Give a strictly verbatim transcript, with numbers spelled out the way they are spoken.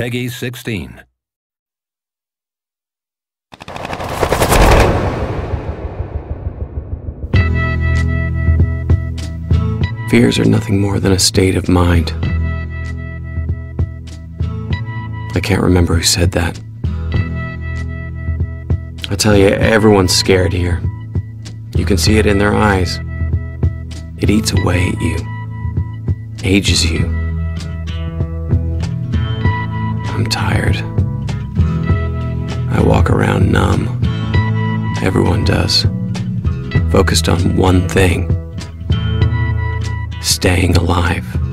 Peggy sixteen. Fears are nothing more than a state of mind. I can't remember who said that. I tell you, everyone's scared here. You can see it in their eyes. It eats away at you, ages you. I'm tired. I walk around numb. Everyone does. Focused on one thing: staying alive.